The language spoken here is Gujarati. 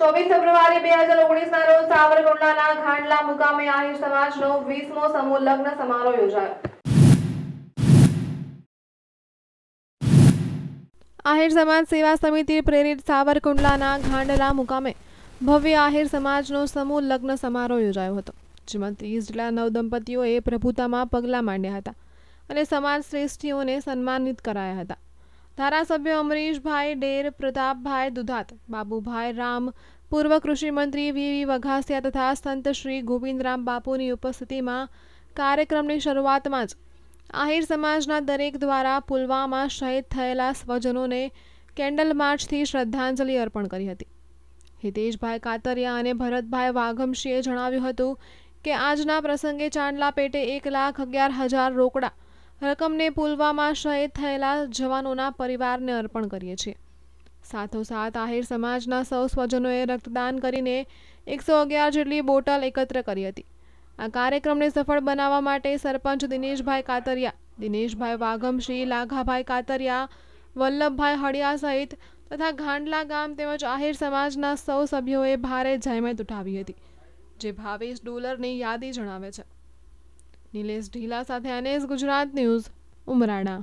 24 ફેબ્રુઆરી 2019 ના રોજ સાવરકુંડલાના ખાંડલા મુકામે આહીર સમાજનો 20મો સમૂહ લગ્ન સમારોહ યોજાયો. આહીર समाज सेवा समिति प्रेरित सावरकुंडलाना घांडला मुकामे भव्य आहिर समाजनो समूह लग्न समारोह योजायो हतो, जेमां 30 જેટલા નવદંપતીઓએ પ્રભુતામાં પગલાં માંડ્યા હતા અને સમાજ શ્રેષ્ઠીઓને સન્માનિત કરાયા હતા. ધારાસભ્ય અમરીશભાઈ ડેર, પ્રતાપભાઈ દુધાત, બાબુભાઈ રામ, પૂર્વ કૃષિ મંત્રી વીવી વઘાસિયા તથા સંત શ્રી ગોવિંદરામ બાપુની ઉપસ્થિતિમાં કાર્યક્રમની શરૂઆતમાં જ આહીર સમાજના દરેક દ્વારા પુલવામામાં શહીદ થયેલા સ્વજનોને કેન્ડલ માર્ચથી શ્રદ્ધાંજલિ અર્પણ કરી હતી. હિતેશભાઈ કાતરિયા અને ભરતભાઈ વાઘમશીએ જણાવ્યું હતું કે આજના પ્રસંગે ચાંદલા પેટે 1,11,000 રોકડા રકમને પુલવામામાં શહીદ થયેલા જવાનોના પરિવારને અર્પણ કરીએ છીએ. સાથોસાથ આહીર સમાજના સૌ સ્વજનોએ રક્તદાન કરીને 111 જેટલી બોટલ એકત્ર કરી હતી. आ कार्यक्रम ने सफल बनावा माटे सरपंच दिनेशभाई कातरिया, दिनेशभाई वाघमशी, लाघाभाई कातरिया, वल्लभभाई हड़िया सहित तथा घांडला गाम तेमज आहिर समाजना सौ सभ्योए भारे जहमत उठावी हती, जे भावेश डोलरनी यादी जणावे छे. निलेश ढीला साथे अनेस, गुजरात न्यूज, उमराणा.